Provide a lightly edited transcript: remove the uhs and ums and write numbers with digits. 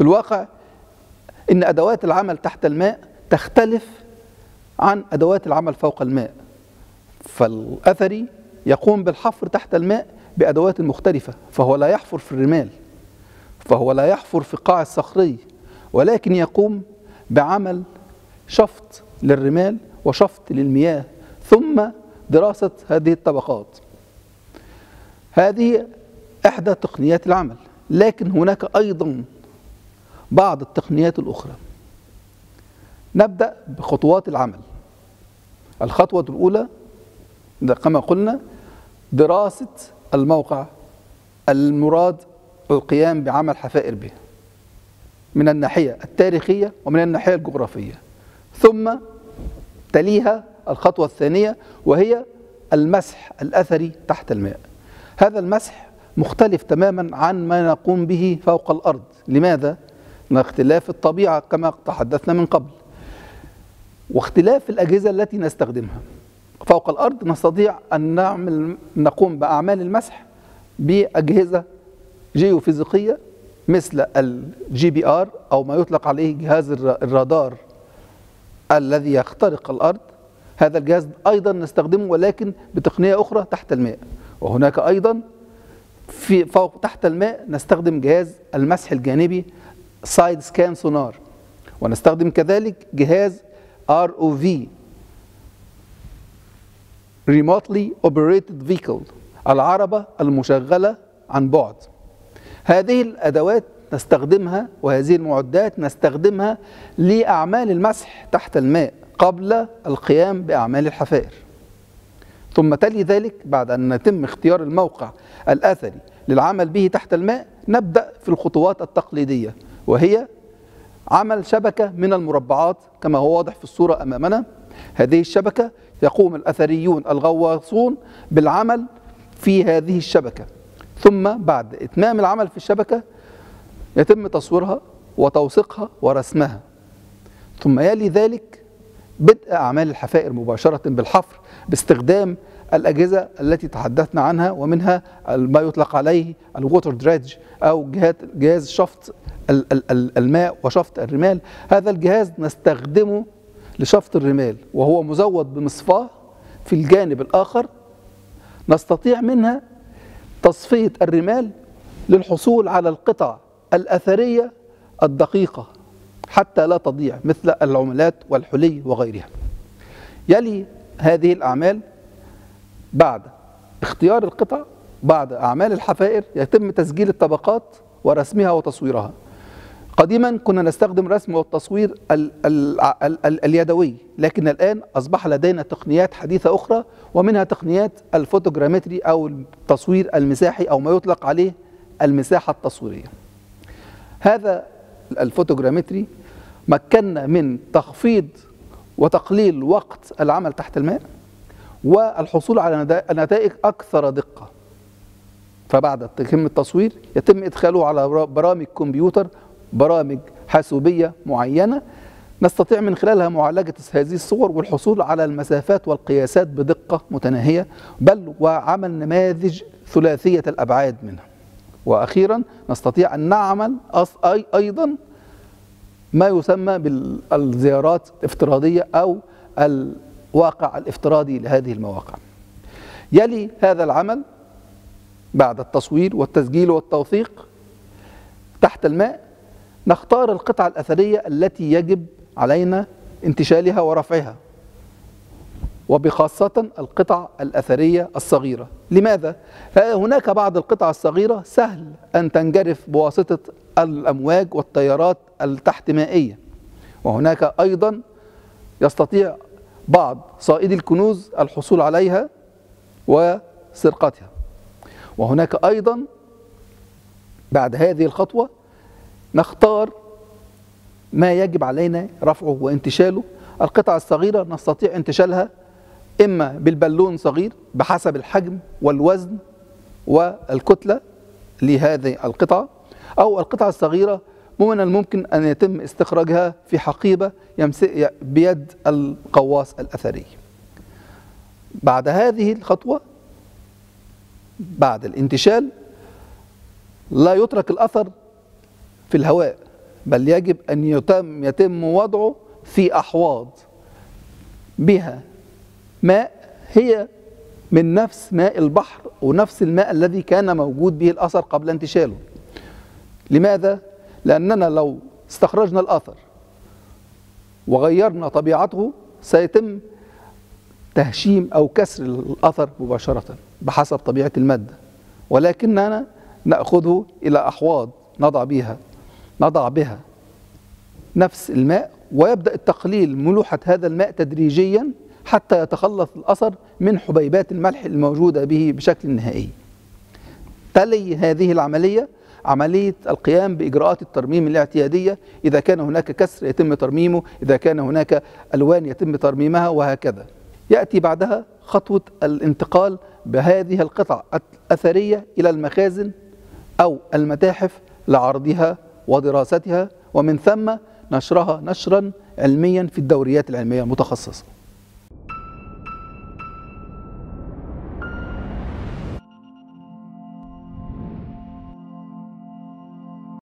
في الواقع إن أدوات العمل تحت الماء تختلف عن أدوات العمل فوق الماء، فالأثري يقوم بالحفر تحت الماء بأدوات مختلفة، فهو لا يحفر في الرمال، فهو لا يحفر في القاع الصخري، ولكن يقوم بعمل شفط للرمال وشفط للمياه ثم دراسة هذه الطبقات. هذه إحدى تقنيات العمل، لكن هناك أيضا بعض التقنيات الأخرى. نبدأ بخطوات العمل. الخطوة الأولى كما قلنا دراسة الموقع المراد القيام بعمل حفائر به من الناحية التاريخية ومن الناحية الجغرافية. ثم تليها الخطوة الثانية وهي المسح الأثري تحت الماء. هذا المسح مختلف تماما عن ما نقوم به فوق الأرض. لماذا؟ من اختلاف الطبيعة كما تحدثنا من قبل، واختلاف الأجهزة التي نستخدمها. فوق الأرض نستطيع أن نقوم بأعمال المسح بأجهزة جيوفيزيقية مثل الجي بي آر أو ما يطلق عليه جهاز الرادار الذي يخترق الأرض. هذا الجهاز أيضا نستخدمه ولكن بتقنية أخرى تحت الماء. وهناك أيضا في فوق تحت الماء نستخدم جهاز المسح الجانبي سايد سكان سونار، ونستخدم كذلك جهاز ROV Remotely Operated Vehicle، العربة المشغلة عن بعد. هذه الأدوات نستخدمها وهذه المعدات نستخدمها لأعمال المسح تحت الماء قبل القيام بأعمال الحفائر. ثم تلي ذلك بعد أن يتم اختيار الموقع الأثري للعمل به تحت الماء نبدأ في الخطوات التقليدية، وهي عمل شبكة من المربعات كما هو واضح في الصورة أمامنا. هذه الشبكة يقوم الأثريون الغواصون بالعمل في هذه الشبكة، ثم بعد إتمام العمل في الشبكة يتم تصويرها وتوثيقها ورسمها. ثم يلي ذلك بدء أعمال الحفائر مباشرة بالحفر باستخدام الأجهزة التي تحدثنا عنها، ومنها ما يطلق عليه الووتر دريدج أو جهاز شفط الماء وشفط الرمال. هذا الجهاز نستخدمه لشفط الرمال وهو مزود بمصفاة في الجانب الآخر، نستطيع منها تصفية الرمال للحصول على القطع الأثرية الدقيقة حتى لا تضيع مثل العملات والحلي وغيرها. يلي هذه الأعمال بعد اختيار القطع بعد أعمال الحفائر يتم تسجيل الطبقات ورسمها وتصويرها. قديما كنا نستخدم رسم والتصوير اليدوي، لكن الآن أصبح لدينا تقنيات حديثة أخرى، ومنها تقنيات الفوتوغرامتري أو التصوير المساحي أو ما يطلق عليه المساحة التصويرية. هذا الفوتوغرامتري مكننا من تخفيض وتقليل وقت العمل تحت الماء والحصول على نتائج أكثر دقة. فبعد تتم التصوير يتم إدخاله على برامج كمبيوتر، برامج حاسوبية معينة نستطيع من خلالها معالجة هذه الصور والحصول على المسافات والقياسات بدقة متناهية، بل وعمل نماذج ثلاثية الأبعاد منها. وأخيرا نستطيع أن نعمل أيضا ما يسمى بالزيارات الافتراضية أو الواقع الافتراضي لهذه المواقع. يلي هذا العمل بعد التصوير والتسجيل والتوثيق تحت الماء نختار القطعة الأثرية التي يجب علينا انتشالها ورفعها، وبخاصة القطع الأثرية الصغيرة. لماذا؟ هناك بعض القطع الصغيرة سهل أن تنجرف بواسطة الأمواج والتيارات التحتمائية، وهناك أيضا يستطيع بعض صائدي الكنوز الحصول عليها وسرقتها. وهناك أيضا بعد هذه الخطوة نختار ما يجب علينا رفعه وانتشاله. القطع الصغيرة نستطيع انتشالها إما بالبالون صغير بحسب الحجم والوزن والكتلة لهذه القطعة، أو القطعة الصغيرة من الممكن أن يتم استخراجها في حقيبة بيد الغواص الأثري. بعد هذه الخطوة بعد الانتشال لا يترك الأثر في الهواء، بل يجب أن يتم وضعه في أحواض بها ماء هي من نفس ماء البحر ونفس الماء الذي كان موجود به الأثر قبل انتشاله. لماذا؟ لأننا لو استخرجنا الأثر وغيرنا طبيعته سيتم تهشيم أو كسر الأثر مباشرة بحسب طبيعة المادة، ولكننا نأخذه إلى أحواض نضع بها نفس الماء، ويبدأ التقليل ملوحة هذا الماء تدريجيا حتى يتخلص الأثر من حبيبات الملح الموجودة به بشكل نهائي. تلي هذه العملية عملية القيام بإجراءات الترميم الاعتيادية، إذا كان هناك كسر يتم ترميمه، إذا كان هناك ألوان يتم ترميمها، وهكذا. يأتي بعدها خطوة الانتقال بهذه القطع الأثرية إلى المخازن أو المتاحف لعرضها ودراستها، ومن ثم نشرها نشرا علميا في الدوريات العلمية المتخصصة.